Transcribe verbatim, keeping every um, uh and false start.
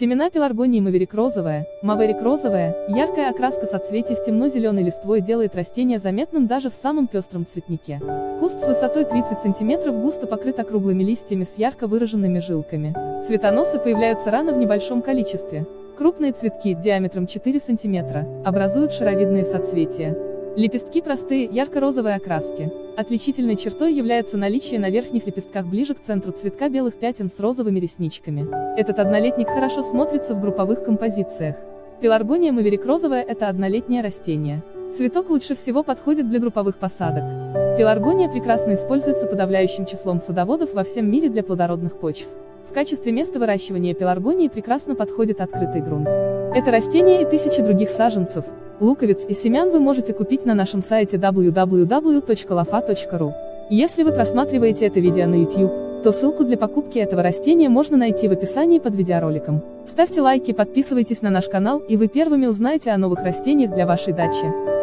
Семена пеларгонии Маверик розовая, Маверик розовая, яркая окраска соцветий с темно-зеленой листвой делает растение заметным даже в самом пестром цветнике. Куст с высотой тридцать сантиметров густо покрыт округлыми листьями с ярко выраженными жилками. Цветоносы появляются рано в небольшом количестве. Крупные цветки диаметром четыре сантиметра образуют шаровидные соцветия. Лепестки простые, ярко-розовой окраски. Отличительной чертой является наличие на верхних лепестках ближе к центру цветка белых пятен с розовыми ресничками. Этот однолетник хорошо смотрится в групповых композициях. Пеларгония Маверик розовая – это однолетнее растение. Цветок лучше всего подходит для групповых посадок. Пеларгония прекрасно используется подавляющим числом садоводов во всем мире для плодородных почв. В качестве места выращивания пеларгонии прекрасно подходит открытый грунт. Это растение и тысячи других саженцев, луковиц и семян вы можете купить на нашем сайте дабл ю дабл ю дабл ю точка лафа точка ру. Если вы просматриваете это видео на YouTube, то ссылку для покупки этого растения можно найти в описании под видеороликом. Ставьте лайки, подписывайтесь на наш канал, и вы первыми узнаете о новых растениях для вашей дачи.